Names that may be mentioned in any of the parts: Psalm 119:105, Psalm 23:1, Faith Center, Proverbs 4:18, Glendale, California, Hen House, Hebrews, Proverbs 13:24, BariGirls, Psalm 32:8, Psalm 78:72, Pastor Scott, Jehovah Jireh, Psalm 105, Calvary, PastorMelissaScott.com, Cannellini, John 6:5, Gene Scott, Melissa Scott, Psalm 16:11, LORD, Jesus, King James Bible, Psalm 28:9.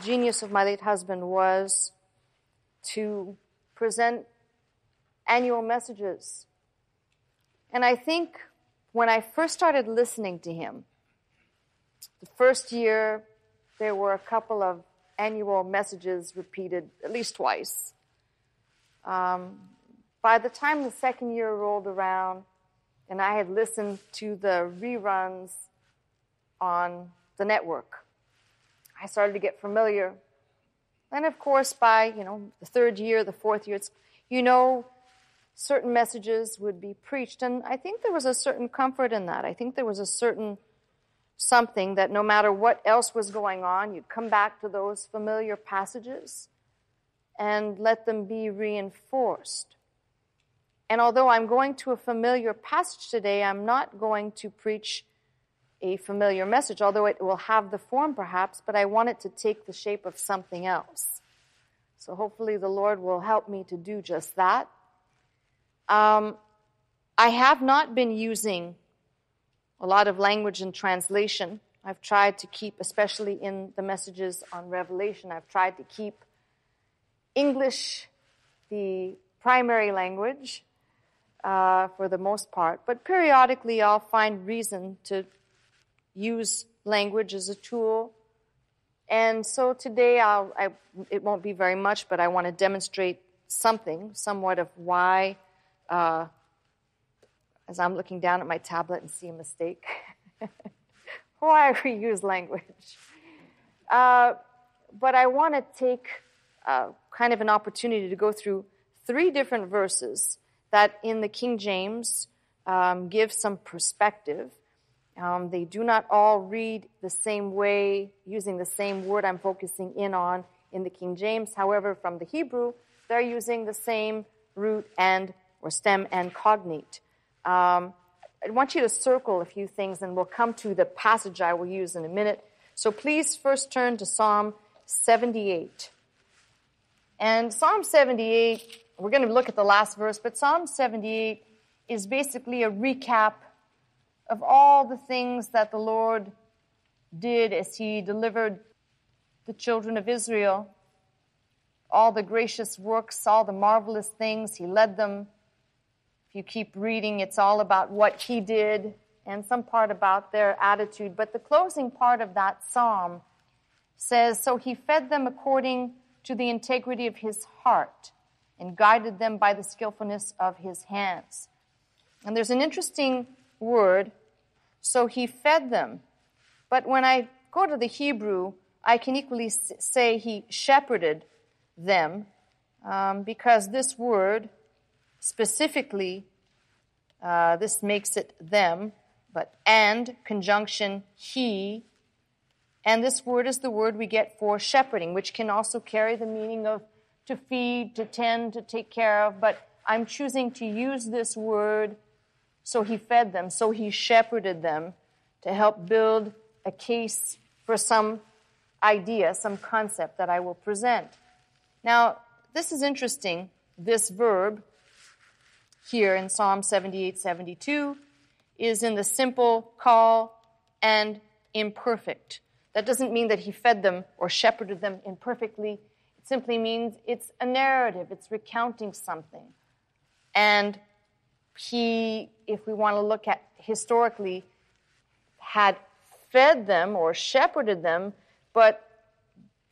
genius of my late husband was to present annual messages. And I think when I first started listening to him, the first year there were a couple of annual messages repeated at least twice. By the time the second year rolled around and I had listened to the reruns on the network, I started to get familiar. And of course, by the third year, the fourth year, it's, certain messages would be preached. And I think there was a certain comfort in that. I think there was a certain something that no matter what else was going on, you'd come back to those familiar passages and let them be reinforced. And although I'm going to a familiar passage today, I'm not going to preach a familiar message, although it will have the form perhaps, but I want it to take the shape of something else. So hopefully the Lord will help me to do just that. I have not been using a lot of language in translation. I've tried to keep, especially in the messages on Revelation, I've tried to keep English the primary language for the most part. But periodically I'll find reason to use language as a tool. And so today it won't be very much, but I want to demonstrate somewhat of why, as I'm looking down at my tablet and see a mistake, why I reuse language. But I want to take kind of an opportunity to go through three different verses that in the King James give some perspective. They do not all read the same way, using the same word I'm focusing in on in the King James. However, from the Hebrew, they're using the same root and or stem and cognate. I want you to circle a few things, and we'll come to the passage I will use in a minute. So please first turn to Psalm 78. And Psalm 78, we're going to look at the last verse, but Psalm 78 is basically a recap of all the things that the Lord did as he delivered the children of Israel, all the gracious works, all the marvelous things. He led them. If you keep reading, it's all about what he did and some part about their attitude. But the closing part of that psalm says, "So he fed them according to the integrity of his heart and guided them by the skillfulness of his hands." And there's an interesting word, so he fed them. But when I go to the Hebrew, I can equally say he shepherded them, because this word specifically, this makes it them, but and conjunction he, and this word is the word we get for shepherding, which can also carry the meaning of to feed, to tend, to take care of, but I'm choosing to use this word. So he fed them, so he shepherded them, to help build a case for some idea, some concept that I will present. Now, this is interesting, this verb here in Psalm 78:72 is in the simple call and imperfect. That doesn't mean that he fed them or shepherded them imperfectly. It simply means it's a narrative, it's recounting something. And he, if we want to look at historically, had fed them or shepherded them, but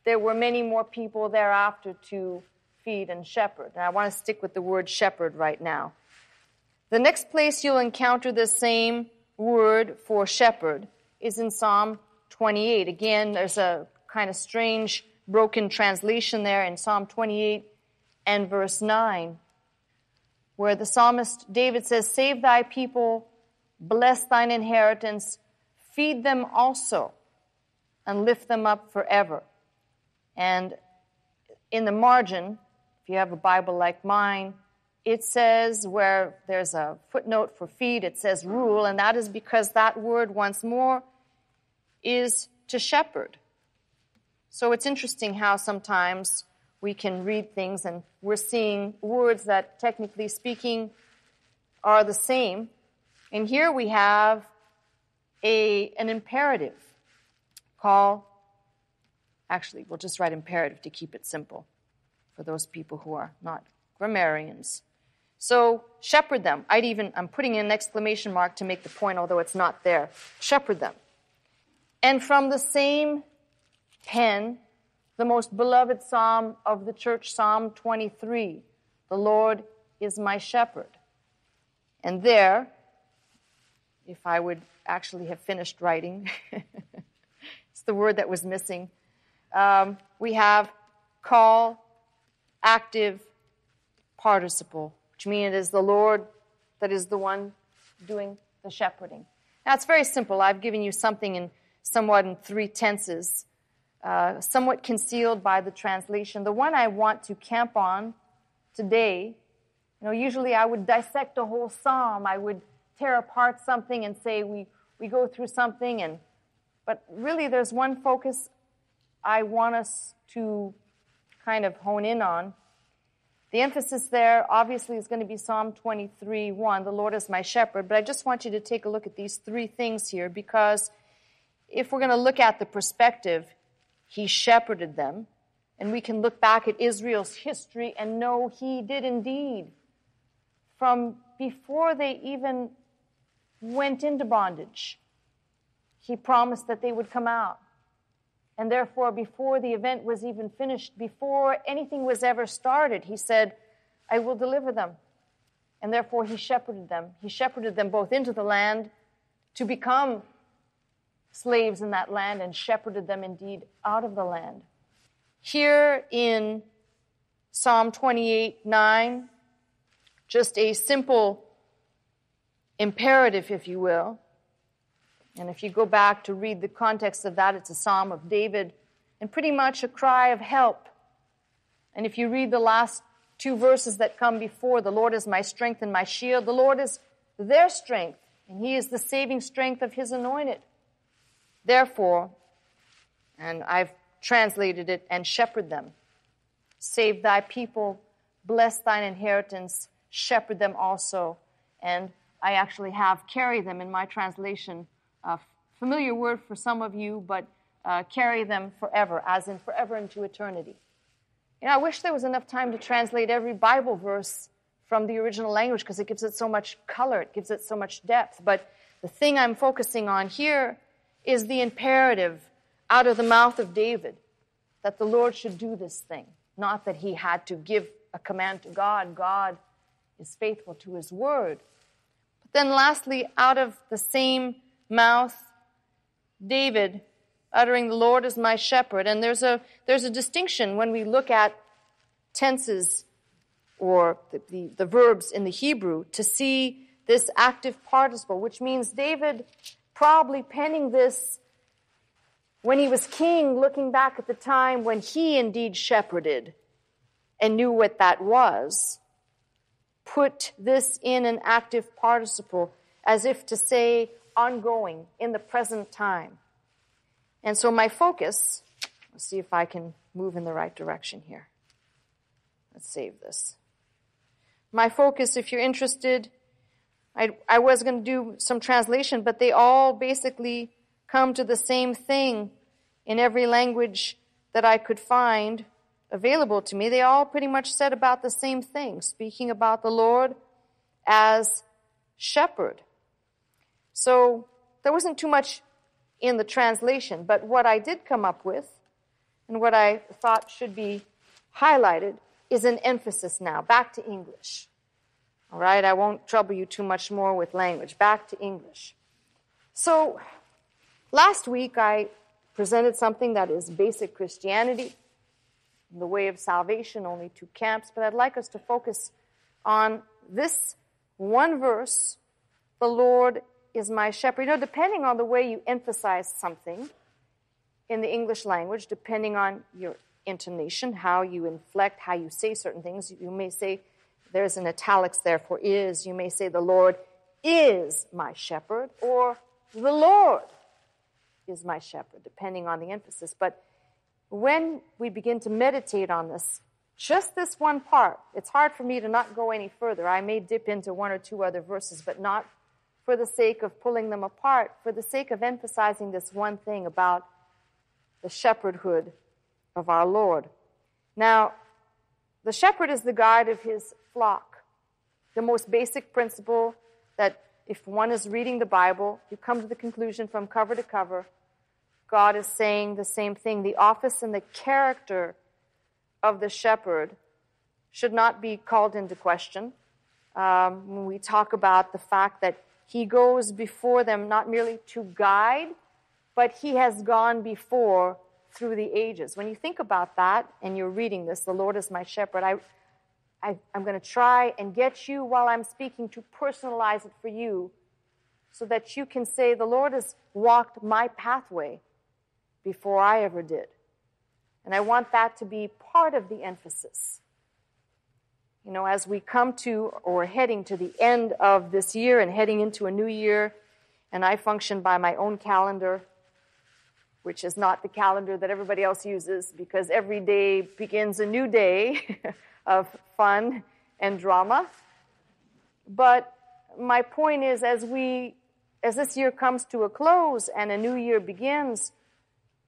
there were many more people thereafter to feed and shepherd. And I want to stick with the word shepherd right now. The next place you'll encounter the same word for shepherd is in Psalm 28. Again, there's a kind of strange broken translation there in Psalm 28 and verse 9. Where the psalmist David says, "Save thy people, bless thine inheritance, feed them also, and lift them up forever." And in the margin, if you have a Bible like mine, it says, where there's a footnote for feed, it says rule, and that is because that word, once more, is to shepherd. So it's interesting how sometimes we can read things, and we're seeing words that, technically speaking, are the same. And here we have an imperative. Call Actually, we'll just write imperative to keep it simple for those people who are not grammarians. So shepherd them. I'm putting in an exclamation mark to make the point, although it's not there. Shepherd them. And from the same pen, the most beloved psalm of the church, Psalm 23, the Lord is my shepherd. And there, if I would actually have finished writing, it's the word that was missing, we have call, active, participle, which means it is the Lord that is the one doing the shepherding. Now, it's very simple. I've given you something in three tenses, somewhat concealed by the translation. The one I want to camp on today, usually I would dissect a whole psalm. I would tear apart something and say we go through something. But really there's one focus I want us to kind of hone in on. The emphasis there obviously is going to be Psalm 23:1, the Lord is my shepherd. But I just want you to take a look at these three things here, because if we're going to look at the perspective, he shepherded them, and we can look back at Israel's history and know he did indeed. From before they even went into bondage, he promised that they would come out. And therefore, before the event was even finished, before anything was ever started, he said, I will deliver them. And therefore, he shepherded them. He shepherded them both into the land to become slaves in that land, and shepherded them indeed out of the land. Here in Psalm 28:9, just a simple imperative, if you will. And if you go back to read the context of that, it's a psalm of David and pretty much a cry of help. And if you read the last two verses that come before, the Lord is my strength and my shield. The Lord is their strength, and he is the saving strength of his anointed. Therefore, and I've translated it, and shepherd them. Save thy people, bless thine inheritance, shepherd them also. And I actually have carry them in my translation, a familiar word for some of you, but carry them forever, as in forever into eternity. I wish there was enough time to translate every Bible verse from the original language, because it gives it so much color, it gives it so much depth. But the thing I'm focusing on here is the imperative out of the mouth of David that the Lord should do this thing, not that he had to give a command to God. God is faithful to his word. But then lastly, out of the same mouth, David uttering, the Lord is my shepherd. And there's a distinction when we look at tenses or the verbs in the Hebrew to see this active participle, which means David probably penning this when he was king, looking back at the time when he indeed shepherded and knew what that was, put this in an active participle as if to say ongoing in the present time. And so my focus, let's see if I can move in the right direction here. Let's save this. My focus, if you're interested, I was going to do some translation, but they all basically come to the same thing in every language that I could find available to me. They all pretty much said about the same thing, speaking about the Lord as shepherd. So there wasn't too much in the translation, but what I did come up with and what I thought should be highlighted is an emphasis now, back to English. All right, I won't trouble you too much more with language. Back to English. So, last week I presented something that is basic Christianity, the way of salvation, only two camps, but I'd like us to focus on this one verse, the Lord is my shepherd. Depending on the way you emphasize something in the English language, depending on your intonation, how you inflect, how you say certain things, you may say, there's an italics there for is. You may say the Lord is my shepherd, or the Lord is my shepherd, depending on the emphasis. But when we begin to meditate on this, just this one part, it's hard for me to not go any further. I may dip into one or two other verses, but not for the sake of pulling them apart, for the sake of emphasizing this one thing about the shepherdhood of our Lord. Now, the shepherd is the guide of his flock. The most basic principle that if one is reading the Bible, you come to the conclusion from cover to cover, God is saying the same thing. The office and the character of the shepherd should not be called into question. When we talk about the fact that he goes before them, not merely to guide, but he has gone before through the ages. When you think about that and you're reading this, the Lord is my shepherd, I'm going to try and get you while I'm speaking to personalize it for you so that you can say, the Lord has walked my pathway before I ever did. And I want that to be part of the emphasis. You know, as we come to or heading to the end of this year and heading into a new year, and I function by my own calendar, which is not the calendar that everybody else uses, because every day begins a new day of fun and drama. But my point is, as this year comes to a close and a new year begins,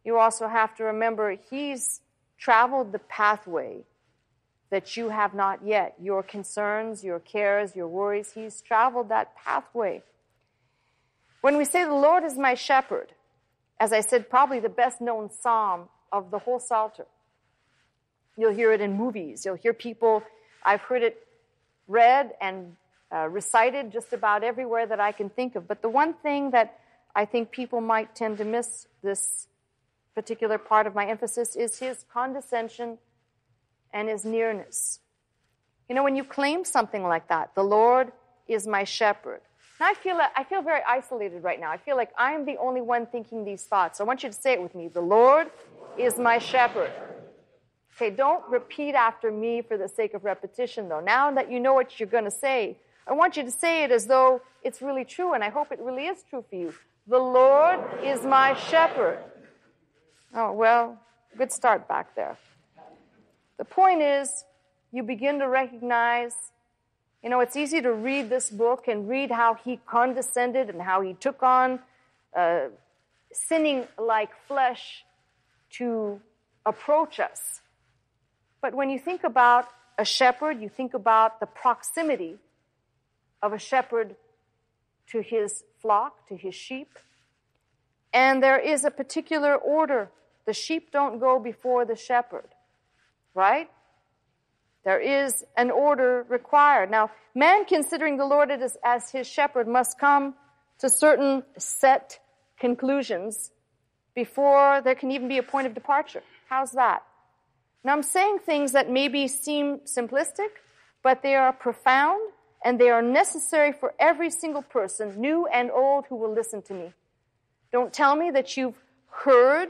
you also have to remember he's traveled the pathway that you have not yet. Your concerns, your cares, your worries, he's traveled that pathway. When we say the Lord is my shepherd, as I said, probably the best known psalm of the whole Psalter. You'll hear it in movies. You'll hear people, I've heard it read and recited just about everywhere that I can think of. But the one thing that I think people might tend to miss this particular part of my emphasis is his condescension and his nearness. You know, when you claim something like that, the Lord is my shepherd. And I feel very isolated right now. I feel like I'm the only one thinking these thoughts. So I want you to say it with me. The Lord is my shepherd. Okay, don't repeat after me for the sake of repetition, though. Now that you know what you're going to say, I want you to say it as though it's really true, and I hope it really is true for you. The Lord is my shepherd. Oh, well, good start back there. The point is, you begin to recognize, you know, it's easy to read this book and read how he condescended and how he took on sinning like flesh to approach us. But when you think about a shepherd, you think about the proximity of a shepherd to his flock, to his sheep. And there is a particular order. The sheep don't go before the shepherd. Right? There is an order required. Now, man, considering the Lord as his shepherd, must come to certain set conclusions before there can even be a point of departure. How's that? Now, I'm saying things that maybe seem simplistic, but they are profound, and they are necessary for every single person, new and old, who will listen to me. Don't tell me that you've heard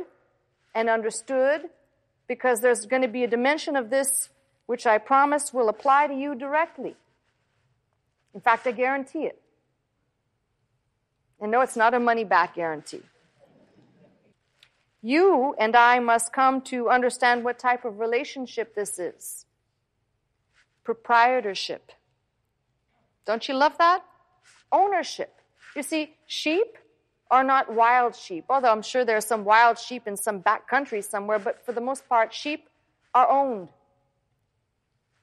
and understood, because there's going to be a dimension of this which I promise will apply to you directly. In fact, I guarantee it. And no, it's not a money-back guarantee. You and I must come to understand what type of relationship this is. Proprietorship. Don't you love that? Ownership. You see, sheep are not wild sheep, although I'm sure there are some wild sheep in some back country somewhere, but for the most part, sheep are owned.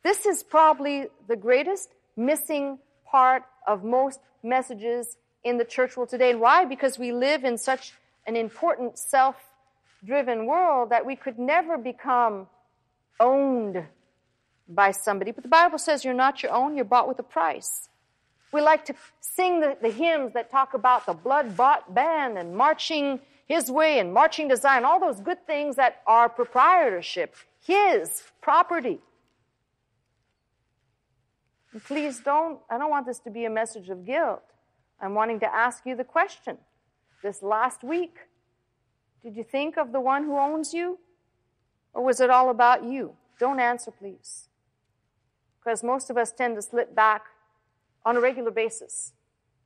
This is probably the greatest missing part of most messages in the church world today. And why? Because we live in such an important self-driven world that we could never become owned by somebody. But the Bible says you're not your own, you're bought with a price. We like to sing the hymns that talk about the blood-bought band and marching his way and marching to Zion, all those good things that are proprietorship, his property. And please I don't want this to be a message of guilt. I'm wanting to ask you the question. This last week, did you think of the one who owns you? Or was it all about you? Don't answer, please. Because most of us tend to slip back on a regular basis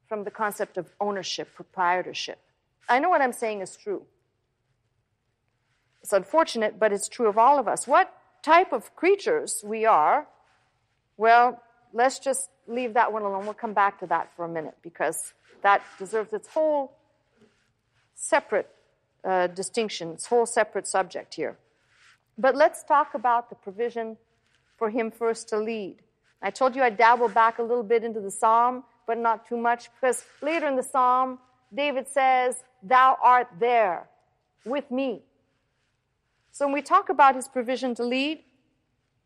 from the concept of ownership, proprietorship. I know what I'm saying is true. It's unfortunate, but it's true of all of us. What type of creatures we are, well, let's just leave that one alone. We'll come back to that for a minute because that deserves its whole separate distinction, its whole separate subject here. But let's talk about the provision for him first to lead. I told you I'd dabble back a little bit into the psalm, but not too much, because later in the psalm, David says, "Thou art there with me." So when we talk about his provision to lead,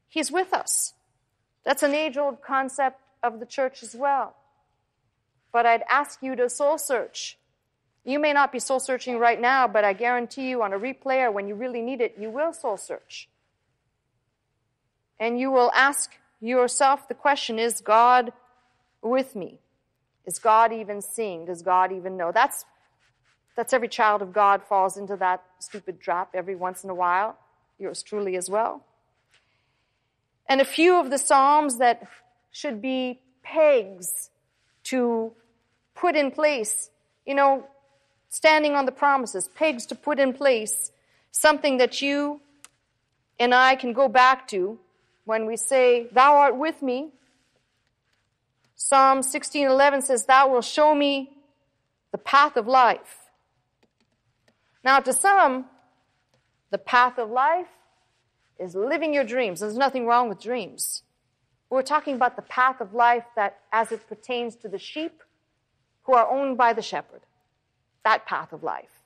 he's with us. That's an age-old concept of the church as well. But I'd ask you to soul search. You may not be soul searching right now, but I guarantee you on a replay or when you really need it, you will soul search. And you will ask yourself the question, is God with me? Is God even seeing? Does God even know? That's every child of God falls into that stupid trap every once in a while. Yours truly as well. And a few of the Psalms that should be pegs to put in place, standing on the promises, pegs to put in place, something that you and I can go back to when we say, "Thou art with me." Psalm 16:11 says, "Thou wilt show me the path of life." Now, to some, the path of life is living your dreams. There's nothing wrong with dreams. We're talking about the path of life that, as it pertains to the sheep who are owned by the shepherd, that path of life.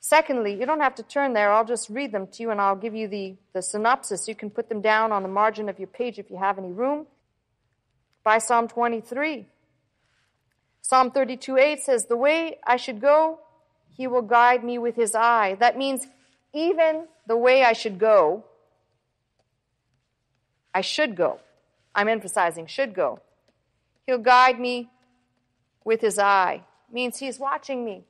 Secondly, you don't have to turn there. I'll just read them to you, and I'll give you the synopsis. You can put them down on the margin of your page if you have any room. By Psalm 23, Psalm 32:8 says, "The way I should go, he will guide me with his eye." That means even the way I should go, I'm emphasizing should go. He'll guide me with his eye. It means he's watching me.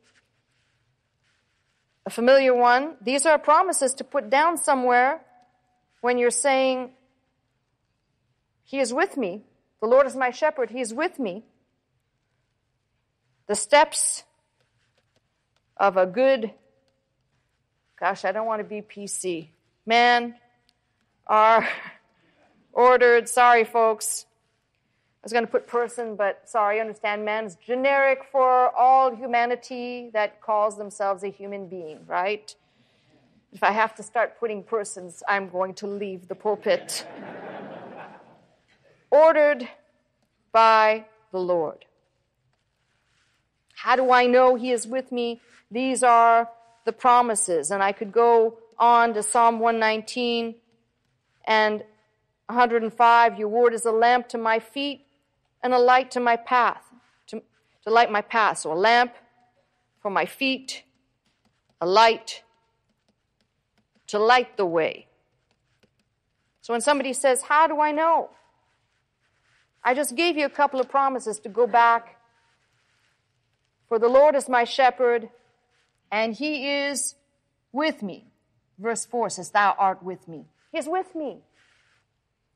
A familiar one. These are promises to put down somewhere when you're saying, "He is with me. The Lord is my shepherd. He is with me." The steps of a good, gosh, I don't want to be PC, man, are ordered. Sorry, folks. I was going to put person, but sorry, understand man is generic for all humanity that calls themselves a human being, right? If I have to start putting persons, I'm going to leave the pulpit. Ordered by the Lord. How do I know he is with me? These are the promises. And I could go on to Psalm 119 and 105. Your word is a lamp to my feet and a light to my path, to light my path. So a lamp for my feet, a light to light the way. So when somebody says, "How do I know?" I just gave you a couple of promises to go back. For the Lord is my shepherd, and he is with me. Verse 4 says, "Thou art with me." He's with me.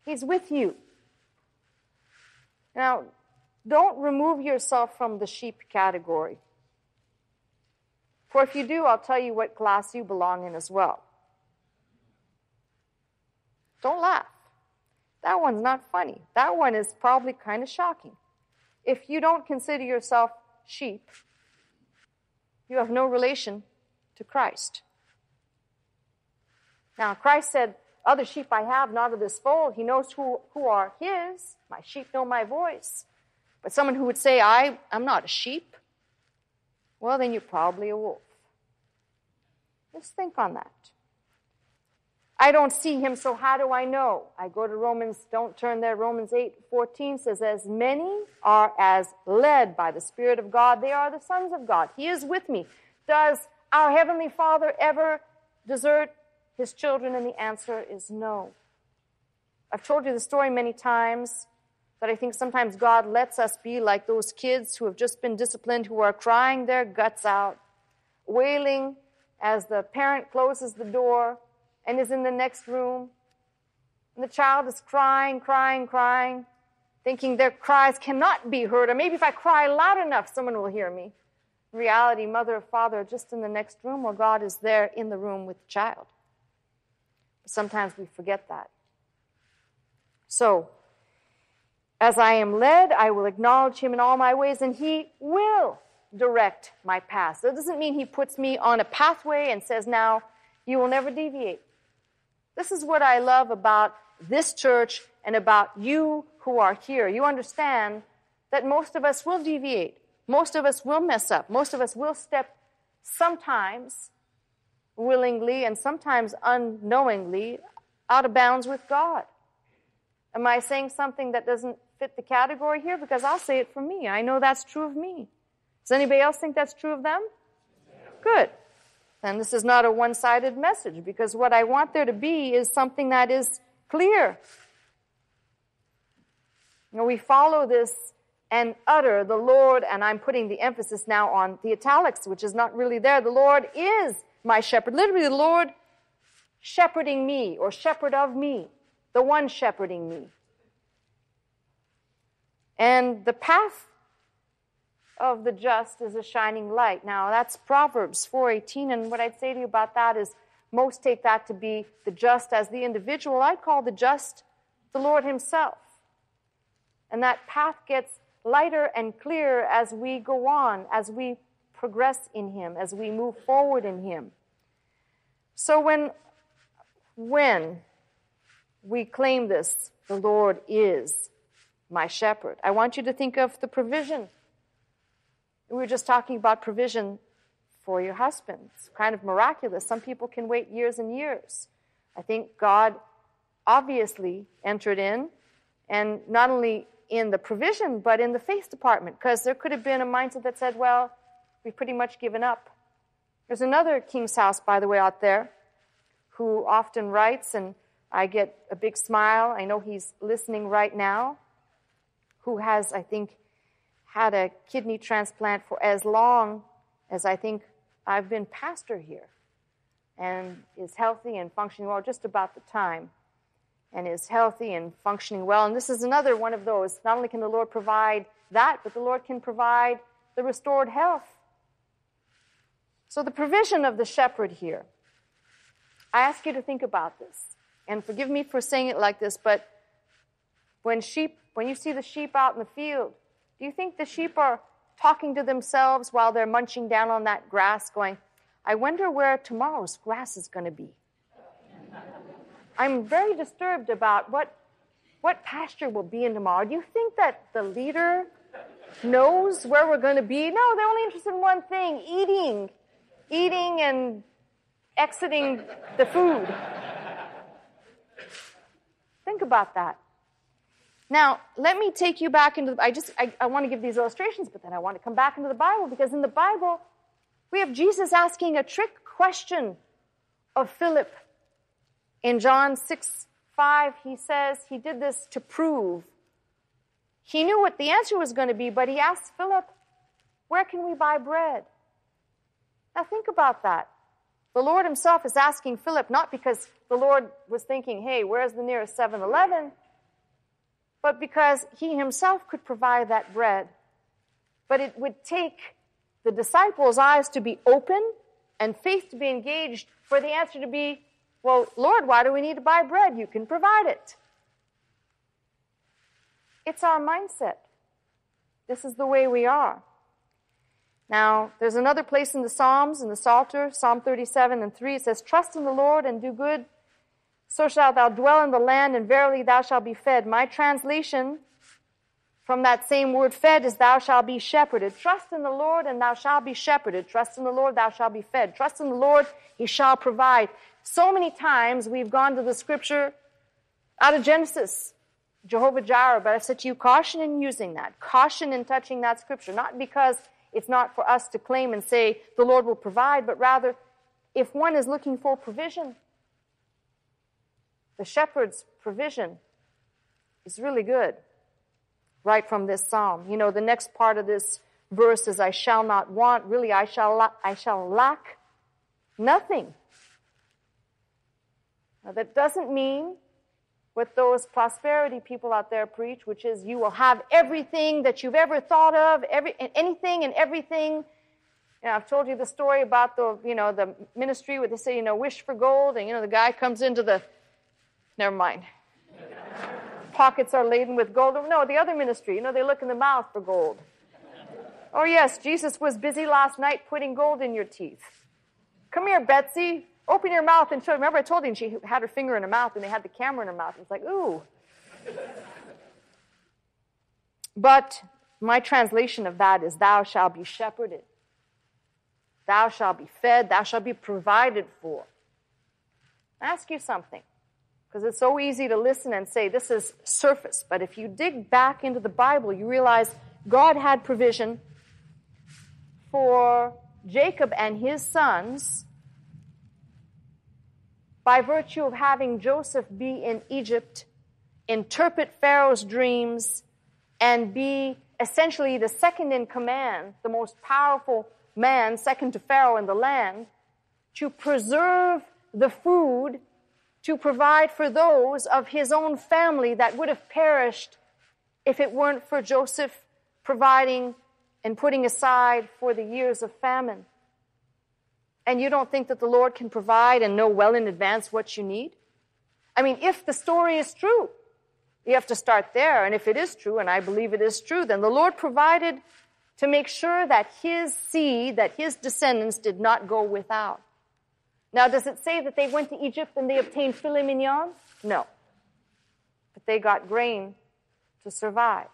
He's with you. Now, don't remove yourself from the sheep category. For if you do, I'll tell you what class you belong in as well. Don't laugh. That one's not funny. That one is probably kind of shocking. If you don't consider yourself sheep, you have no relation to Christ. Now, Christ said, "Other sheep I have, not of this fold." He knows who are his. My sheep know my voice. But someone who would say, I'm not a sheep, well, then you're probably a wolf. Just think on that. I don't see him, so how do I know? I go to Romans, don't turn there. Romans 8:14 says, "As many are as led by the Spirit of God, they are the sons of God." He is with me. Does our Heavenly Father ever desert his children? And the answer is no. I've told you the story many times, that I think sometimes God lets us be like those kids who have just been disciplined, who are crying their guts out, wailing as the parent closes the door and is in the next room. And the child is crying, thinking their cries cannot be heard. Or maybe if I cry loud enough, someone will hear me. In reality, mother or father are just in the next room, or God is there in the room with the child. But sometimes we forget that. So, as I am led, I will acknowledge him in all my ways, and he will direct my path. So it doesn't mean he puts me on a pathway and says, "Now, You will never deviate. This is what I love about this church and about you who are here. You understand that most of us will deviate. Most of us will mess up. Most of us will step sometimes willingly and sometimes unknowingly out of bounds with God. Am I saying something that doesn't fit the category here? Because I'll say it for me. I know that's true of me. Does anybody else think that's true of them? Good. And this is not a one-sided message, because what I want there to be is something that is clear. You know, we follow this and utter the Lord, and I'm putting the emphasis now on the italics, which is not really there. The Lord is my shepherd. Literally, the Lord shepherding me, or shepherd of me, the one shepherding me. And the path of the just is a shining light. Now, that's Proverbs 4:18, and what I'd say to you about that is most take that to be the just as the individual. I call the just the Lord himself. And that path gets lighter and clearer as we go on, as we progress in him, as we move forward in him. So when we claim this, the Lord is my shepherd, I want you to think of the provision. We were just talking about provision for your husband. It's kind of miraculous. Some people can wait years and years. I think God obviously entered in, and not only in the provision, but in the faith department, because there could have been a mindset that said, well, we've pretty much given up. There's another King's House, by the way, out there, who often writes, and I get a big smile. I know he's listening right now, who has, I think, had a kidney transplant for as long as I think I've been pastor here, and is healthy and functioning well just about the time, and is healthy and functioning well. And this is another one of those. Not only can the Lord provide that, but the Lord can provide the restored health. So the provision of the shepherd here, I ask you to think about this. And forgive me for saying it like this, but when you see the sheep out in the field, do you think the sheep are talking to themselves while they're munching down on that grass going, I wonder where tomorrow's grass is going to be? I'm very disturbed about what pasture will be in tomorrow. Do you think that the leader knows where we're going to be? No, they're only interested in one thing, eating and exiting the food. Think about that. Now, let me take you back into I want to give these illustrations, but then I want to come back into the Bible, because in the Bible, we have Jesus asking a trick question of Philip. In John 6:5, he says he did this to prove. He knew what the answer was going to be, but he asked Philip, where can we buy bread? Now, think about that. The Lord himself is asking Philip, not because the Lord was thinking, hey, where's the nearest 7-Eleven? But because he himself could provide that bread. But it would take the disciples' eyes to be open and faith to be engaged for the answer to be, well, Lord, why do we need to buy bread? You can provide it. It's our mindset. This is the way we are. Now, there's another place in the Psalms, in the Psalter, Psalm 37:3, it says, trust in the Lord and do good, so shalt thou dwell in the land, and verily thou shalt be fed. My translation from that same word fed is thou shalt be shepherded. Trust in the Lord, and thou shalt be shepherded. Trust in the Lord, thou shalt be fed. Trust in the Lord, he shall provide. So many times we've gone to the scripture out of Genesis, Jehovah Jireh, but I said to you, caution in using that. Caution in touching that scripture, not because it's not for us to claim and say the Lord will provide, but rather if one is looking for provision, the shepherd's provision is really good, right from this psalm. You know, the next part of this verse is, I shall not want. Really, I shall lack nothing. Now, that doesn't mean what those prosperity people out there preach, which is you will have everything that you've ever thought of, anything and everything. You know, I've told you the story about the ministry where they say, wish for gold, and, the guy comes into the... Never mind. Pockets are laden with gold. No, the other ministry, they look in the mouth for gold. Oh, yes, Jesus was busy last night putting gold in your teeth. Come here, Betsy. open your mouth and show. Remember I told you, and she had her finger in her mouth, and they had the camera in her mouth. It's like, ooh. But my translation of that is, thou shalt be shepherded. Thou shalt be fed. Thou shalt be provided for. I ask you something, because it's so easy to listen and say, this is surface. But if you dig back into the Bible, you realize God had provision for Jacob and his sons by virtue of having Joseph be in Egypt, interpret Pharaoh's dreams, and be essentially the second in command, the most powerful man, second to Pharaoh in the land, to preserve the food, to provide for those of his own family that would have perished if it weren't for Joseph providing and putting aside for the years of famine. And you don't think that the Lord can provide and know well in advance what you need? I mean, if the story is true, you have to start there. And if it is true, and I believe it is true, then the Lord provided to make sure that his seed, that his descendants did not go without. Now, does it say that they went to Egypt and they obtained filet mignon? No. But they got grain to survive.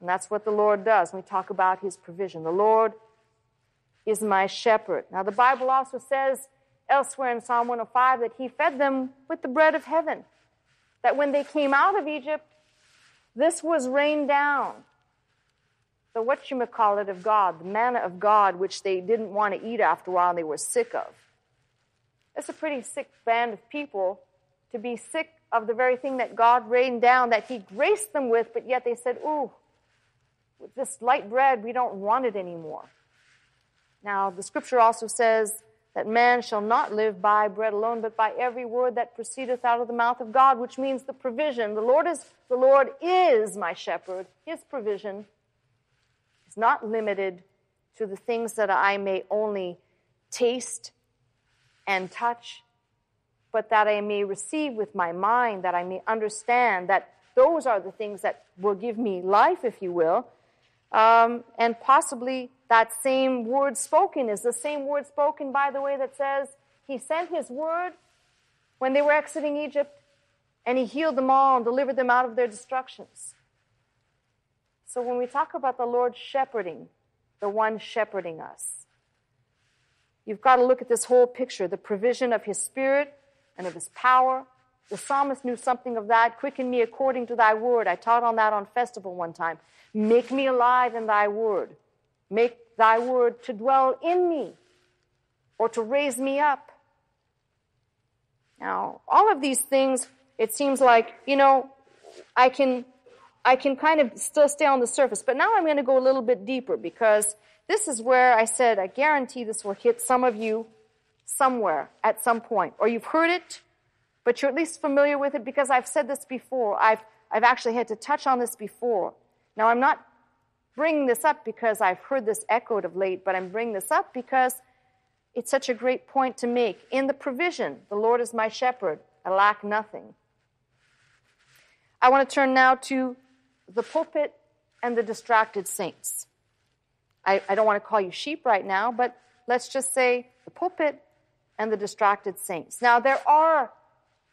And that's what the Lord does when we talk about his provision. The Lord is my shepherd. Now, the Bible also says elsewhere in Psalm 105 that he fed them with the bread of heaven, that when they came out of Egypt, this was rained down. The whatchamacallit of God, the manna of God, which they didn't want to eat after a while and they were sick of. That's a pretty sick band of people to be sick of the very thing that God rained down, that he graced them with, but yet they said, ooh, with this light bread, we don't want it anymore. Now, the scripture also says that man shall not live by bread alone, but by every word that proceedeth out of the mouth of God, which means the provision. The Lord is my shepherd. His provision is not limited to the things that I may only taste and touch, but that I may receive with my mind, that I may understand, that those are the things that will give me life, if you will. And possibly that same word spoken is the same word spoken, by the way, that says he sent his word when they were exiting Egypt, and he healed them all and delivered them out of their destructions. So when we talk about the Lord shepherding, the one shepherding us, you've got to look at this whole picture, the provision of his spirit and of his power. The psalmist knew something of that. Quicken me according to thy word. I taught on that on festival one time. Make me alive in thy word. Make thy word to dwell in me or to raise me up. Now, all of these things, it seems like, you know, I can kind of still stay on the surface. But now I'm going to go a little bit deeper, because this is where I said I guarantee this will hit some of you somewhere at some point. Or you've heard it, but you're at least familiar with it, because I've said this before. I've actually had to touch on this before. Now, I'm not bringing this up because I've heard this echoed of late, but I'm bringing this up because it's such a great point to make. In the provision, the Lord is my shepherd. I lack nothing. I want to turn now to the pulpit and the distracted saints. I don't want to call you sheep right now, but let's just say the pulpit and the distracted saints. Now, there are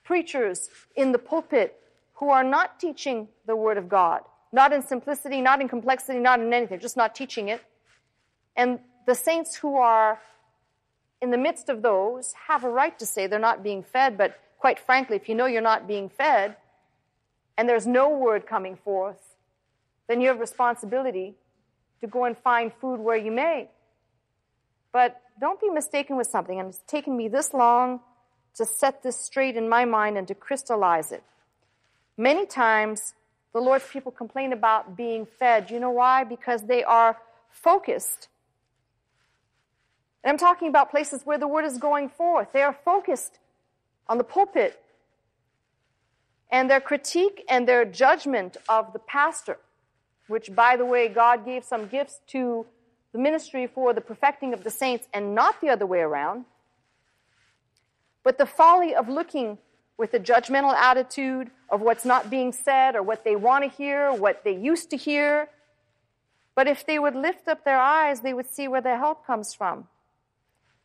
preachers in the pulpit who are not teaching the Word of God, not in simplicity, not in complexity, not in anything, just not teaching it. And the saints who are in the midst of those have a right to say they're not being fed, but quite frankly, if you know you're not being fed and there's no word coming forth, then you have responsibility to go and find food where you may. But don't be mistaken with something, and it's taken me this long to set this straight in my mind and to crystallize it. Many times, the Lord's people complain about being fed. You know why? Because they are focused. And I'm talking about places where the word is going forth. They are focused on the pulpit. And their critique and their judgment of the pastor, which, by the way, God gave some gifts to the ministry for the perfecting of the saints and not the other way around. But the folly of looking with the judgmental attitude of what's not being said or what they want to hear, what they used to hear. But if they would lift up their eyes, they would see where their help comes from.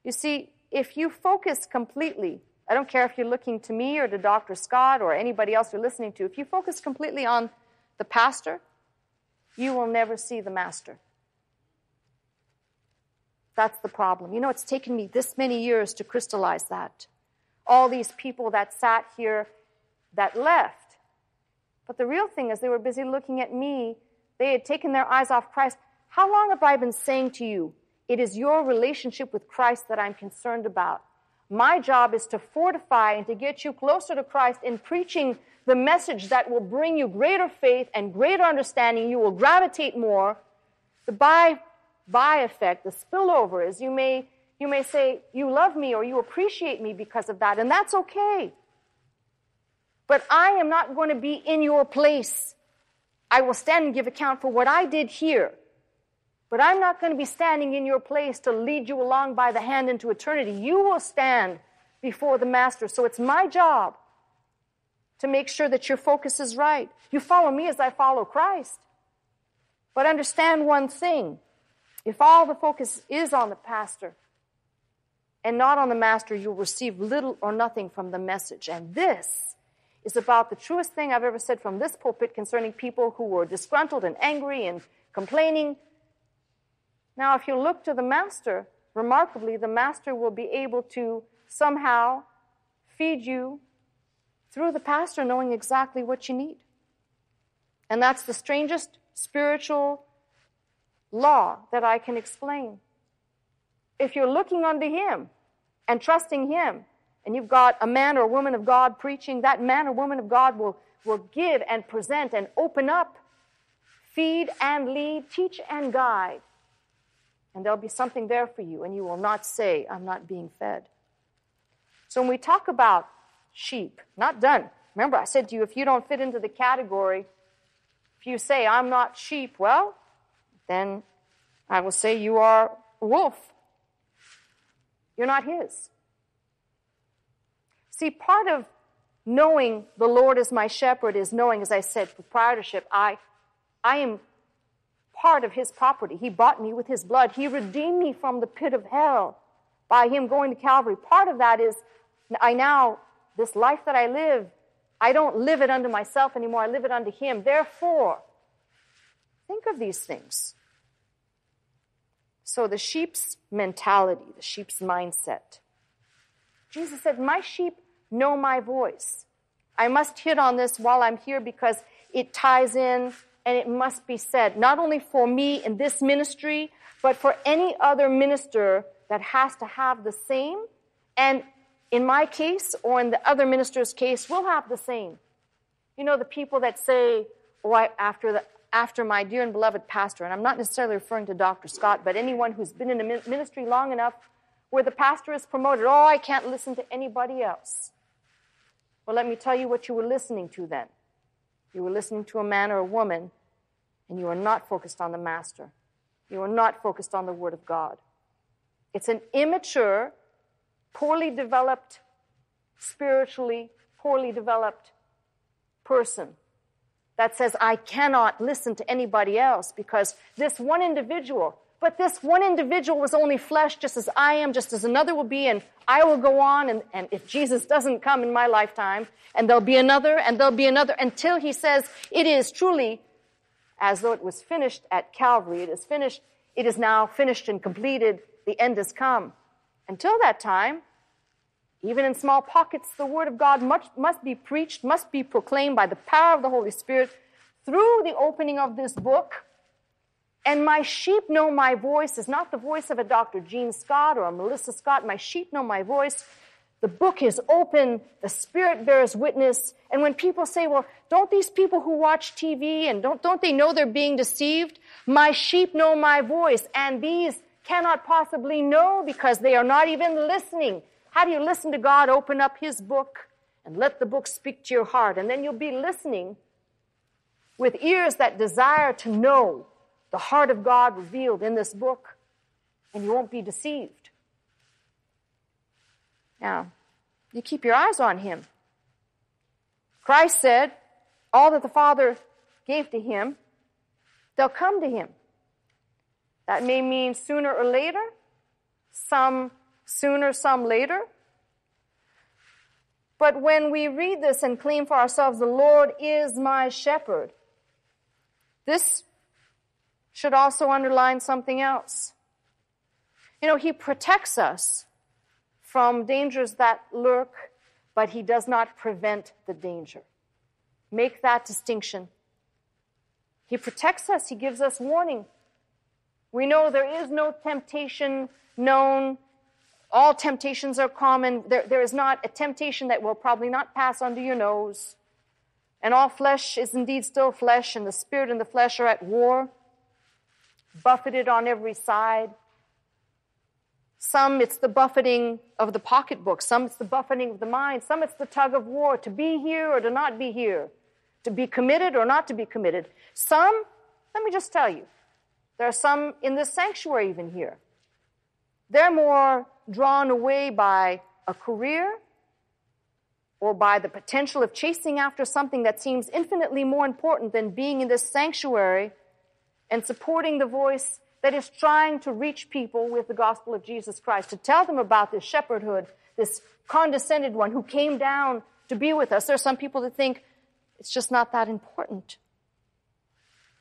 You see, if you focus completely, I don't care if you're looking to me or to Dr. Scott or anybody else you're listening to, if you focus completely on the pastor, you will never see the master. That's the problem. You know, it's taken me this many years to crystallize that. All these people that sat here that left. But the real thing is they were busy looking at me. They had taken their eyes off Christ. How long have I been saying to you, it is your relationship with Christ that I'm concerned about? My job is to fortify and to get you closer to Christ in preaching the message that will bring you greater faith and greater understanding. You will gravitate more. The by effect, the spillover is you may say, you love me or you appreciate me because of that, and that's okay. But I am not going to be in your place. I will stand and give account for what I did here. But I'm not going to be standing in your place to lead you along by the hand into eternity. You will stand before the Master. So it's my job to make sure that your focus is right. You follow me as I follow Christ. But understand one thing. If all the focus is on the pastor and not on the master, you'll receive little or nothing from the message. And this is about the truest thing I've ever said from this pulpit concerning people who were disgruntled and angry and complaining. Now, if you look to the master, remarkably, the master will be able to somehow feed you through the pastor, knowing exactly what you need. And that's the strangest spiritual law that I can explain. If you're looking unto him and trusting him, and you've got a man or a woman of God preaching, that man or woman of God will give and present and open up, feed and lead, teach and guide. And there'll be something there for you, and you will not say, I'm not being fed. So when we talk about sheep, not done. Remember, I said to you, if you don't fit into the category, if you say, I'm not sheep, well, then I will say you are a wolf. You're not his. See, part of knowing the Lord is my shepherd is knowing, as I said, proprietorship. I am part of his property. He bought me with his blood. He redeemed me from the pit of hell by him going to Calvary. Part of that is this life that I live, I don't live it unto myself anymore. I live it unto him. Therefore, think of these things. So the sheep's mentality, the sheep's mindset. Jesus said, my sheep know my voice. I must hit on this while I'm here because it ties in and it must be said, not only for me in this ministry, but for any other minister that has to have the same. And in my case or in the other minister's case, we'll have the same. You know, the people that say, after my dear and beloved pastor, and I'm not necessarily referring to Dr. Scott, but anyone who's been in a ministry long enough where the pastor is promoted, oh, I can't listen to anybody else. Well, let me tell you what you were listening to then. You were listening to a man or a woman, and you were not focused on the master. You were not focused on the Word of God. It's an immature, poorly developed, spiritually poorly developed person that says, I cannot listen to anybody else because this one individual, but this one individual was only flesh just as I am, just as another will be, and I will go on, and if Jesus doesn't come in my lifetime, and there'll be another, and there'll be another, until he says, it is truly as though it was finished at Calvary. It is finished. It is now finished and completed. The end has come. Until that time, even in small pockets, the Word of God must be preached, must be proclaimed by the power of the Holy Spirit through the opening of this book. And my sheep know my voice is not the voice of a Dr. Gene Scott or a Melissa Scott. My sheep know my voice. The book is open. The Spirit bears witness. And when people say, well, don't these people who watch TV and don't they know they're being deceived? My sheep know my voice. And these cannot possibly know because they are not even listening. How do you listen to God? Open up his book and let the book speak to your heart. And then you'll be listening with ears that desire to know the heart of God revealed in this book. And you won't be deceived. Now, you keep your eyes on him. Christ said, all that the Father gave to him, they'll come to him. That may mean sooner or later, some sooner, some later. But when we read this and claim for ourselves, the Lord is my shepherd, this should also underline something else. You know, he protects us from dangers that lurk, but he does not prevent the danger. Make that distinction. He protects us. He gives us warning. We know there is no temptation known. All temptations are common. There is not a temptation that will probably not pass under your nose. And all flesh is indeed still flesh, and the spirit and the flesh are at war, buffeted on every side. Some, it's the buffeting of the pocketbook. Some, it's the buffeting of the mind. Some, it's the tug of war, to be here or to not be here, to be committed or not to be committed. Some, let me just tell you, there are some in this sanctuary even here. They're more drawn away by a career or by the potential of chasing after something that seems infinitely more important than being in this sanctuary and supporting the voice that is trying to reach people with the gospel of Jesus Christ, to tell them about this shepherdhood, this condescended one who came down to be with us. There are some people that think it's just not that important.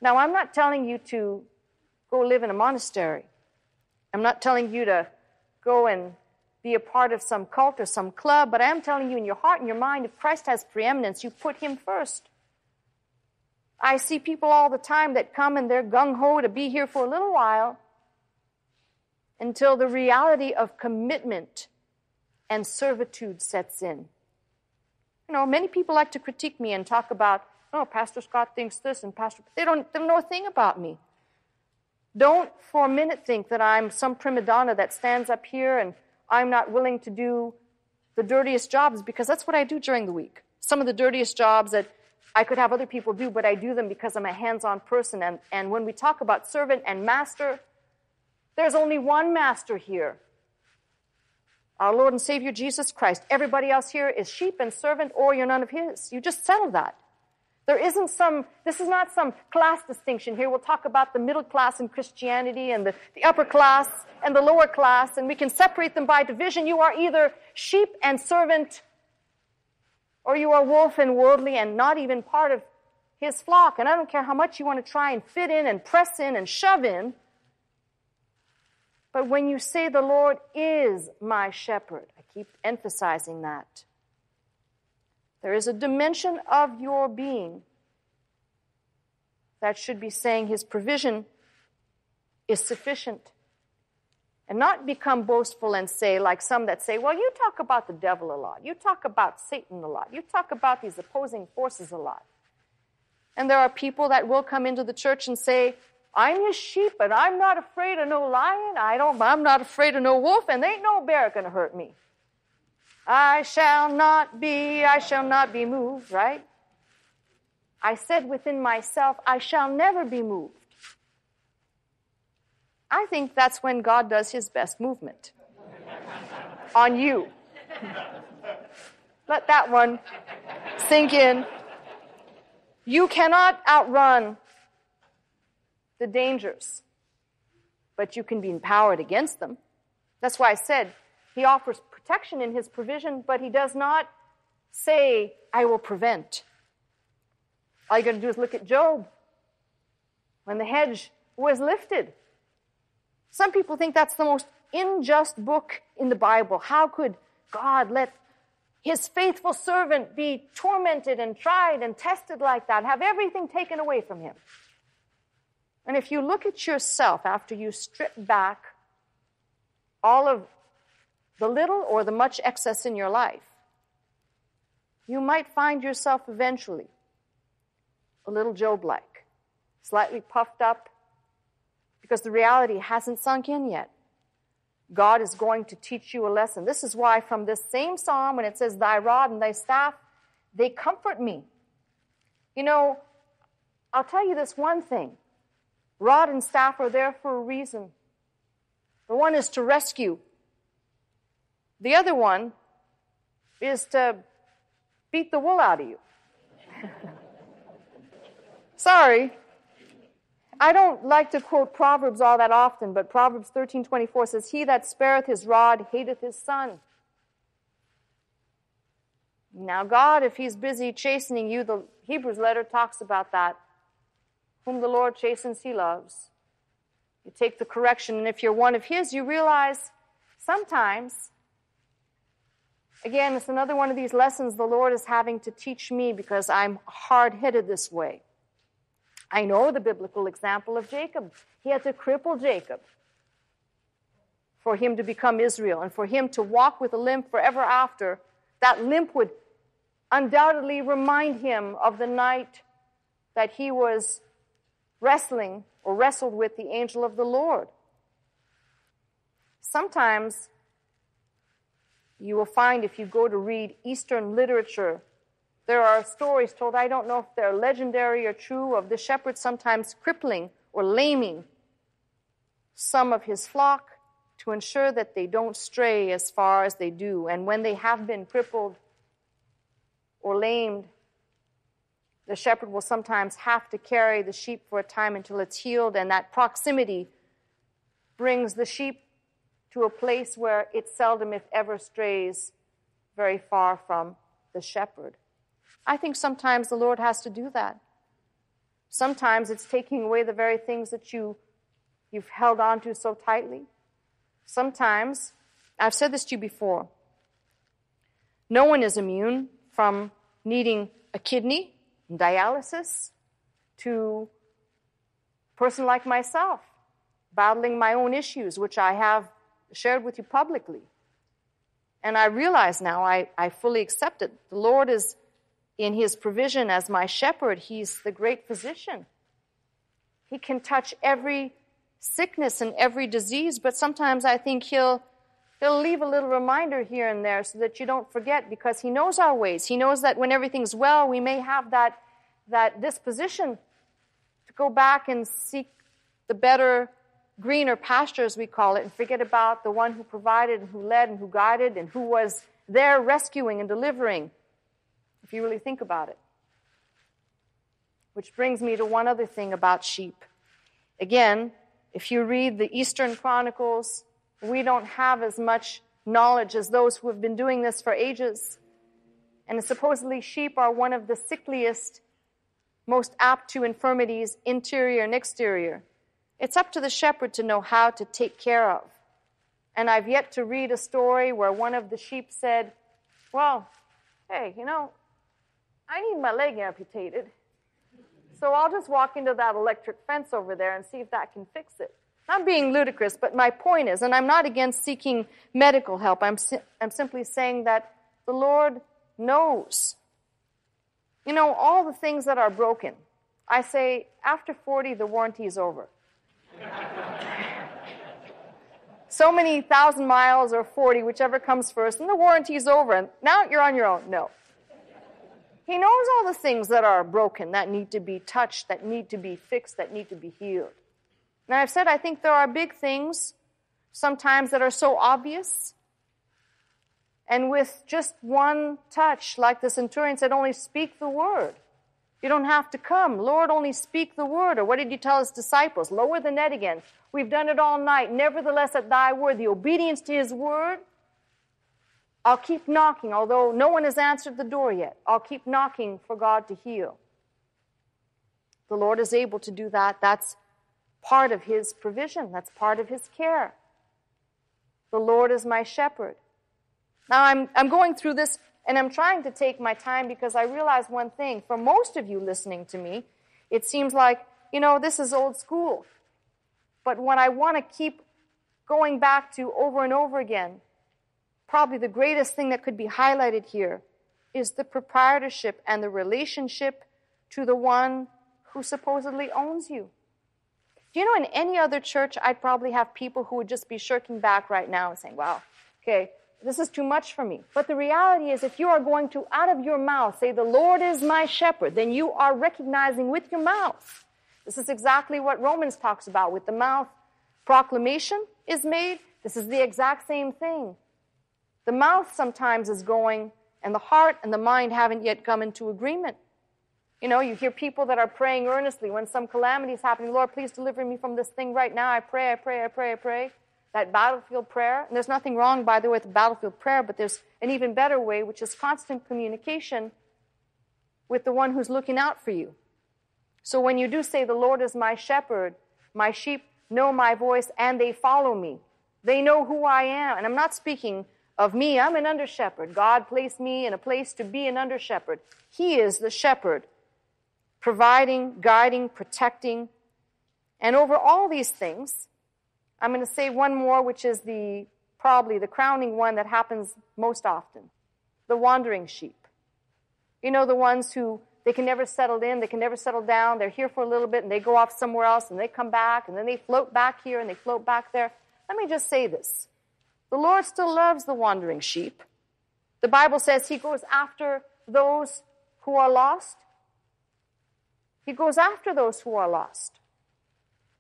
Now, I'm not telling you to go live in a monastery. I'm not telling you to go and be a part of some cult or some club, but I am telling you in your heart and your mind, if Christ has preeminence, you put him first. I see people all the time that come and they're gung-ho to be here for a little while until the reality of commitment and servitude sets in. You know, many people like to critique me and talk about, oh, Pastor Scott thinks this and Pastor... They don't know a thing about me. Don't for a minute think that I'm some prima donna that stands up here and I'm not willing to do the dirtiest jobs, because that's what I do during the week. Some of the dirtiest jobs that I could have other people do, but I do them because I'm a hands-on person. And when we talk about servant and master, there's only one master here, our Lord and Savior Jesus Christ. Everybody else here is sheep and servant, or you're none of his. You just settle that. This is not some class distinction here. We'll talk about the middle class in Christianity and the upper class and the lower class, and we can separate them by division. You are either sheep and servant, or you are wolf and worldly and not even part of his flock. And I don't care how much you want to try and fit in and press in and shove in. But when you say the Lord is my shepherd, I keep emphasizing that, there is a dimension of your being that should be saying his provision is sufficient. And not become boastful and say, like some that say, well, you talk about the devil a lot. You talk about Satan a lot. You talk about these opposing forces a lot. And there are people that will come into the church and say, I'm your sheep, and I'm not afraid of no lion. I'm not afraid of no wolf, and there ain't no bear going to hurt me. I shall not be moved, right? I said within myself, I shall never be moved. I think that's when God does his best movement on you. Let that one sink in. You cannot outrun the dangers, but you can be empowered against them. That's why I said he offers protection in his provision, but he does not say, I will prevent. All you're going to do is look at Job when the hedge was lifted. Some people think that's the most unjust book in the Bible. How could God let his faithful servant be tormented and tried and tested like that, have everything taken away from him? And if you look at yourself after you strip back all of the little or the much excess in your life, you might find yourself eventually a little Job-like, slightly puffed up, because the reality hasn't sunk in yet. God is going to teach you a lesson. This is why from this same psalm, when it says, thy rod and thy staff, they comfort me. You know, I'll tell you this one thing. Rod and staff are there for a reason. The one is to rescue. The other one is to beat the wool out of you. Sorry. I don't like to quote Proverbs all that often, but Proverbs 13:24 says, "He that spareth his rod hateth his son." Now God, if he's busy chastening you, the Hebrews letter talks about that. Whom the Lord chastens, he loves. You take the correction, and if you're one of his, you realize sometimes, again, it's another one of these lessons the Lord is having to teach me because I'm hard-headed this way. I know the biblical example of Jacob. He had to cripple Jacob for him to become Israel and for him to walk with a limp forever after. That limp would undoubtedly remind him of the night that he was wrestling or wrestled with the angel of the Lord. Sometimes you will find if you go to read Eastern literature, there are stories told, I don't know if they're legendary or true, of the shepherd sometimes crippling or laming some of his flock to ensure that they don't stray as far as they do. And when they have been crippled or lamed, the shepherd will sometimes have to carry the sheep for a time until it's healed, and that proximity brings the sheep to a place where it seldom, if ever, strays very far from the shepherd. I think sometimes the Lord has to do that. Sometimes it's taking away the very things that you've held on to so tightly. Sometimes, I've said this to you before, no one is immune from needing a kidney, dialysis, to a person like myself, battling my own issues, which I have shared with you publicly. And I realize now, I fully accept it. The Lord is in his provision as my shepherd. He's the great physician. He can touch every sickness and every disease, but sometimes I think he'll leave a little reminder here and there so that you don't forget, because he knows our ways. He knows that when everything's well, we may have that disposition to go back and seek the better, greener pastures, we call it, and forget about the one who provided and who led and who guided and who was there rescuing and delivering, if you really think about it. Which brings me to one other thing about sheep. Again, if you read the Eastern Chronicles, we don't have as much knowledge as those who have been doing this for ages. And supposedly sheep are one of the sickliest, most apt to infirmities, interior and exterior. It's up to the shepherd to know how to take care of. And I've yet to read a story where one of the sheep said, well, hey, I need my leg amputated. So I'll just walk into that electric fence over there and see if that can fix it. I'm being ludicrous, but my point is, and I'm not against seeking medical help. I'm simply saying that the Lord knows. All the things that are broken. I say, after 40, the warranty is over. So many thousand miles or 40, whichever comes first, and the warranty is over, and now you're on your own. No. He knows all the things that are broken, that need to be touched, that need to be fixed, that need to be healed. Now, I've said I think there are big things sometimes that are so obvious. And with just one touch, like the centurion said, only speak the word. You don't have to come. Lord, only speak the word. Or what did you tell his disciples? Lower the net again. We've done it all night. Nevertheless, at thy word, the obedience to his word, I'll keep knocking, although no one has answered the door yet. I'll keep knocking for God to heal. The Lord is able to do that. That's part of his provision. That's part of his care. The Lord is my shepherd. Now, I'm going through this, and I'm trying to take my time because I realize one thing. For most of you listening to me, it seems like, this is old school. But what I want to keep going back to over and over again, probably the greatest thing that could be highlighted here, is the proprietorship and the relationship to the one who supposedly owns you. Do you know, in any other church, I'd probably have people who would just be shirking back right now and saying, wow, okay, this is too much for me. But the reality is, if you are going to, out of your mouth, say, the Lord is my shepherd, then you are recognizing with your mouth. This is exactly what Romans talks about. With the mouth, proclamation is made. This is the exact same thing. The mouth sometimes is going, and the heart and the mind haven't yet come into agreement. You know, you hear people that are praying earnestly when some calamity is happening. Lord, please deliver me from this thing right now. I pray, I pray, I pray, I pray. That battlefield prayer. And there's nothing wrong, by the way, with battlefield prayer, but there's an even better way, which is constant communication with the one who's looking out for you. So when you do say, the Lord is my shepherd, my sheep know my voice, and they follow me. They know who I am. And I'm not speaking of me. I'm an under-shepherd. God placed me in a place to be an under-shepherd. He is the shepherd, providing, guiding, protecting. And over all these things, I'm going to say one more, which is probably the crowning one that happens most often, the wandering sheep. You know, the ones who, they can never settle in, they can never settle down, they're here for a little bit, and they go off somewhere else, and they come back, and then they float back here, and they float back there. Let me just say this. The Lord still loves the wandering sheep. The Bible says he goes after those who are lost. He goes after those who are lost.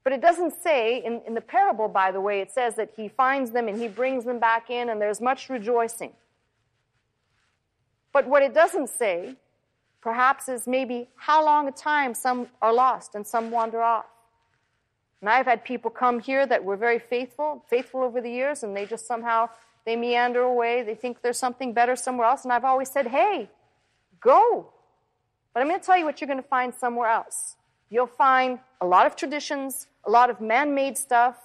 But it doesn't say, in the parable, by the way, it says that he finds them and he brings them back in and there's much rejoicing. But what it doesn't say, perhaps, is maybe how long a time some are lost and some wander off. And I've had people come here that were very faithful over the years, and they just somehow, they meander away, they think there's something better somewhere else, and I've always said, hey, go. But I'm going to tell you what you're going to find somewhere else. You'll find a lot of traditions, a lot of man-made stuff.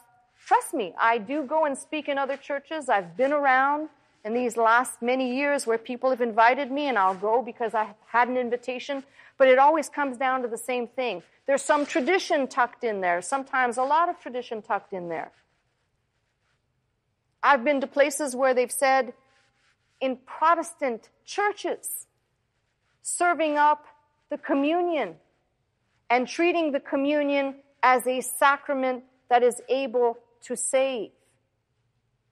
Trust me, I do go and speak in other churches. I've been around in these last many years where people have invited me, and I'll go because I had an invitation. But it always comes down to the same thing. There's some tradition tucked in there, sometimes a lot of tradition tucked in there. I've been to places where they've said, in Protestant churches, serving up the communion and treating the communion as a sacrament that is able to save.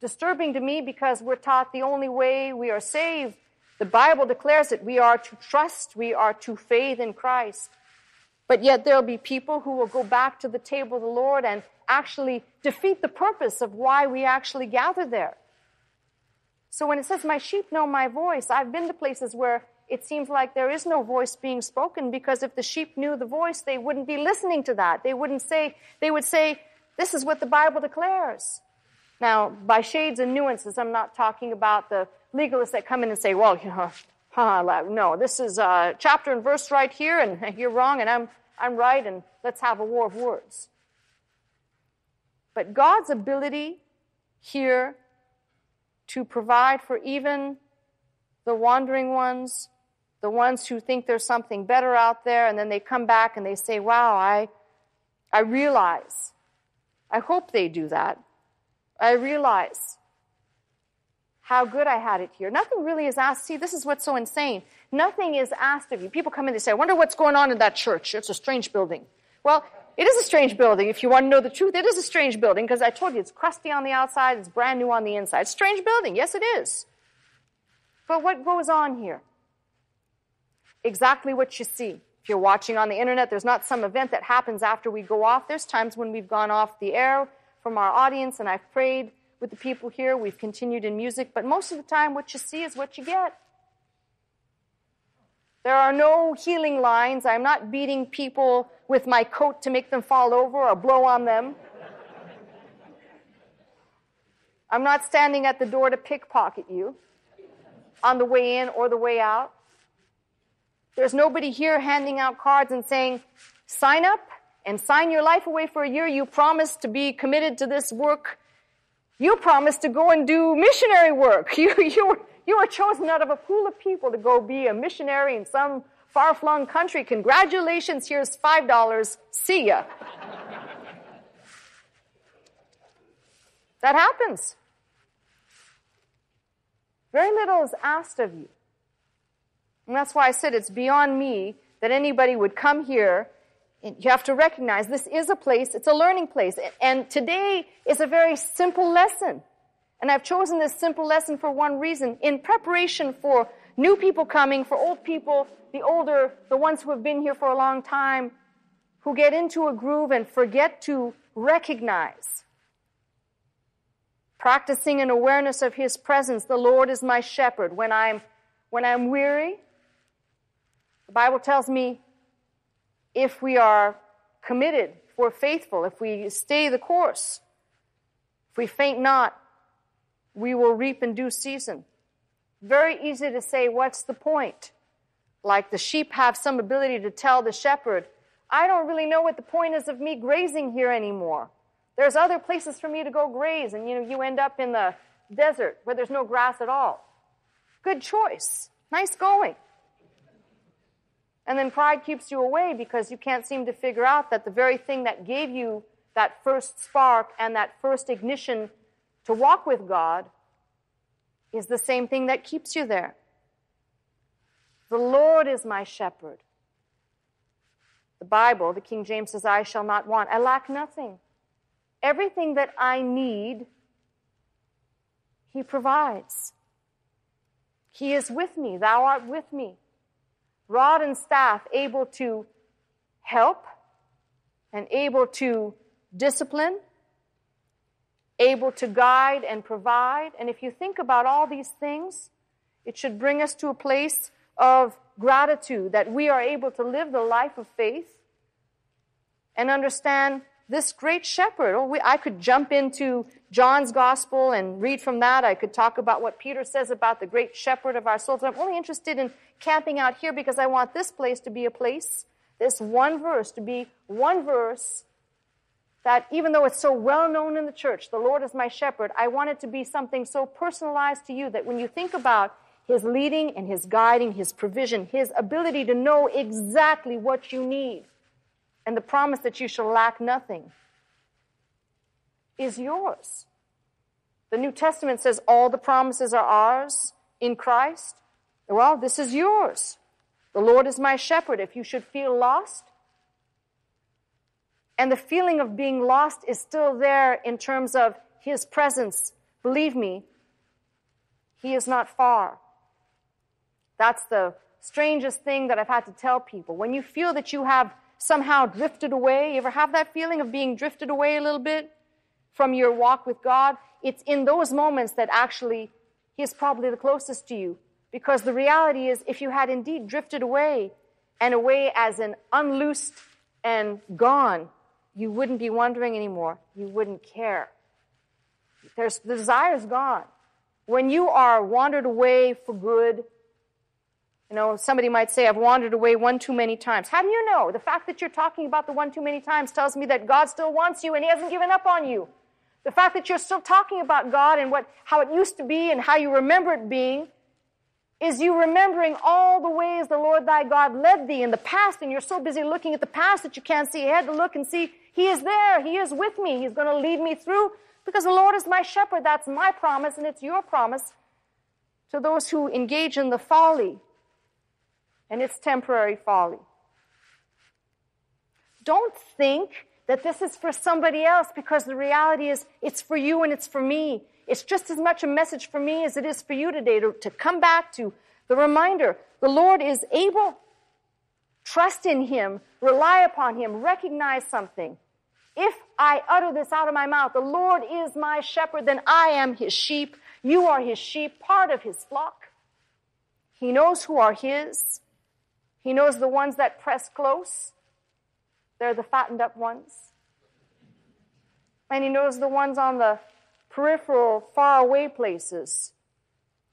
Disturbing to me, because we're taught the only way we are saved, the Bible declares it, we are to trust, we are to faith in Christ. But yet there'll be people who will go back to the table of the Lord and actually defeat the purpose of why we actually gather there. So when it says, my sheep know my voice, I've been to places where it seems like there is no voice being spoken, because if the sheep knew the voice, they wouldn't be listening to that. They would say, this is what the Bible declares. Now, by shades and nuances, I'm not talking about the legalists that come in and say, well, you know, no, this is chapter and verse right here, and you're wrong, and I'm right, and let's have a war of words. But God's ability here to provide for even the wandering ones, the ones who think there's something better out there, and then they come back and they say, wow, I realize. I hope they do that. I realize how good I had it here. Nothing really is asked. See, this is what's so insane. Nothing is asked of you. People come in and say, I wonder what's going on in that church. It's a strange building. Well, it is a strange building. If you want to know the truth, it is a strange building, because I told you it's crusty on the outside, it's brand new on the inside. Strange building. Yes, it is. But what goes on here? Exactly what you see. If you're watching on the internet, there's not some event that happens after we go off. There's times when we've gone off the air from our audience, and I've prayed with the people here. We've continued in music. But most of the time, what you see is what you get. There are no healing lines. I'm not beating people with my coat to make them fall over or blow on them. I'm not standing at the door to pickpocket you on the way in or the way out. There's nobody here handing out cards and saying, sign up and sign your life away for a year. You promise to be committed to this work. You promise to go and do missionary work. You were chosen out of a pool of people to go be a missionary in some far-flung country. Congratulations, here's $5. See ya. That happens. Very little is asked of you. And that's why I said it's beyond me that anybody would come here. You have to recognize this is a place, it's a learning place. And today is a very simple lesson. And I've chosen this simple lesson for one reason. In preparation for new people coming, for old people, the older, the ones who have been here for a long time, who get into a groove and forget to recognize. Practicing an awareness of his presence. The Lord is my shepherd. When I'm weary, the Bible tells me, if we are committed, if we're faithful, if we stay the course, if we faint not, we will reap in due season. Very easy to say, what's the point? Like the sheep have some ability to tell the shepherd, I don't really know what the point is of me grazing here anymore. There's other places for me to go graze, and you end up in the desert where there's no grass at all. Good choice. Nice going. And then pride keeps you away because you can't seem to figure out that the very thing that gave you that first spark and that first ignition to walk with God is the same thing that keeps you there. The Lord is my shepherd. The Bible, the King James says, I shall not want. I lack nothing. Everything that I need, He provides. He is with me. Thou art with me. Rod and staff able to help and able to discipline, able to guide and provide. And if you think about all these things, it should bring us to a place of gratitude that we are able to live the life of faith and understand this great shepherd. I could jump into John's gospel and read from that. I could talk about what Peter says about the great shepherd of our souls. I'm only interested in camping out here because I want this place to be a place, this one verse to be one verse that even though it's so well known in the church, the Lord is my shepherd, I want it to be something so personalized to you that when you think about His leading and His guiding, His provision, His ability to know exactly what you need, and the promise that you shall lack nothing is yours. The New Testament says all the promises are ours in Christ. Well, this is yours. The Lord is my shepherd. If you should feel lost, and the feeling of being lost is still there in terms of His presence, believe me, He is not far. That's the strangest thing that I've had to tell people. When you feel that you have somehow drifted away, you ever have that feeling of being drifted away a little bit from your walk with God? It's in those moments that actually He is probably the closest to you. Because the reality is, if you had indeed drifted away, and away as an unloosed and gone, you wouldn't be wondering anymore. You wouldn't care. The desire's gone. When you are wandered away for good, somebody might say, I've wandered away one too many times. How do you know? The fact that you're talking about the one too many times tells me that God still wants you and He hasn't given up on you. The fact that you're still talking about God and how it used to be and how you remember it being is you remembering all the ways the Lord thy God led thee in the past, and you're so busy looking at the past that you can't see ahead to look and see He is there, He is with me, He's going to lead me through because the Lord is my shepherd. That's my promise, and it's your promise to those who engage in the folly. And it's temporary folly. Don't think that this is for somebody else, because the reality is it's for you and it's for me. It's just as much a message for me as it is for you today to come back to the reminder. The Lord is able. Trust in Him. Rely upon Him. Recognize something. If I utter this out of my mouth, the Lord is my shepherd, then I am His sheep. You are His sheep, part of His flock. He knows who are His. He knows the ones that press close. They're the fattened up ones. And He knows the ones on the peripheral, far away places,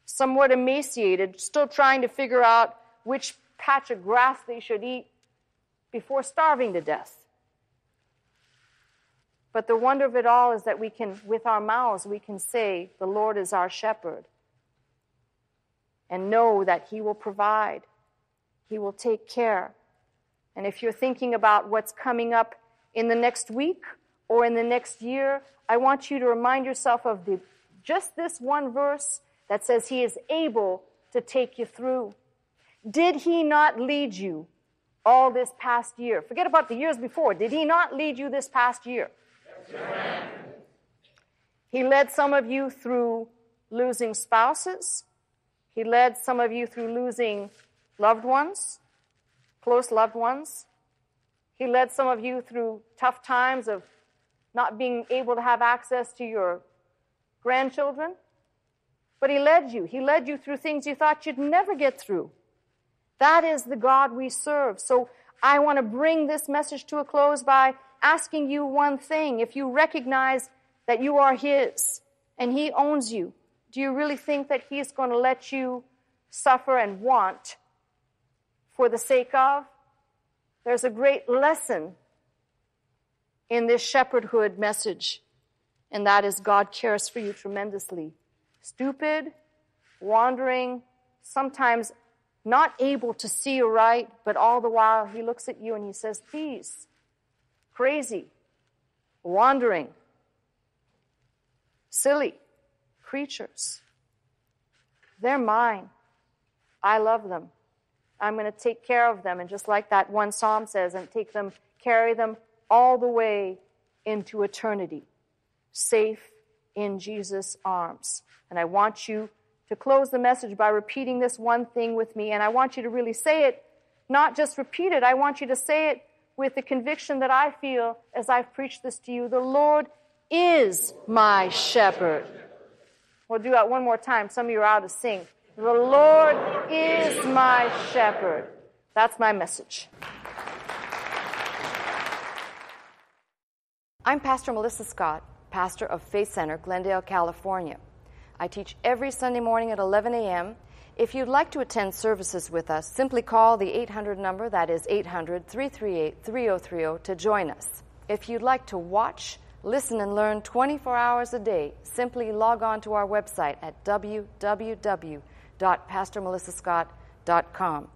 somewhat emaciated, still trying to figure out which patch of grass they should eat before starving to death. But the wonder of it all is that we can, with our mouths, we can say, the Lord is our shepherd, and know that He will provide. He will take care. And if you're thinking about what's coming up in the next week or in the next year, I want you to remind yourself of just this one verse that says He is able to take you through. Did He not lead you all this past year? Forget about the years before. Did He not lead you this past year? Yes. He led some of you through losing spouses. He led some of you through losing loved ones, close loved ones. He led some of you through tough times of not being able to have access to your grandchildren. But He led you. He led you through things you thought you'd never get through. That is the God we serve. So I want to bring this message to a close by asking you one thing. If you recognize that you are His and He owns you, do you really think that He's going to let you suffer and want for the sake of? There's a great lesson in this shepherdhood message, and that is God cares for you tremendously. Stupid, wandering, sometimes not able to see right, but all the while He looks at you and He says, "These crazy, wandering, silly creatures, they're mine. I love them. I'm going to take care of them." And just like that one psalm says, and take them, carry them all the way into eternity, safe in Jesus' arms. And I want you to close the message by repeating this one thing with me. And I want you to really say it, not just repeat it. I want you to say it with the conviction that I feel as I've preached this to you. The Lord is my shepherd. We'll do that one more time. Some of you are out of sync. The Lord is my shepherd. That's my message. I'm Pastor Melissa Scott, pastor of Faith Center, Glendale, California. I teach every Sunday morning at 11 a.m. If you'd like to attend services with us, simply call the 800 number, that is 800-338-3030, to join us. If you'd like to watch, listen, and learn 24 hours a day, simply log on to our website at www.PastorMelissaScott.com.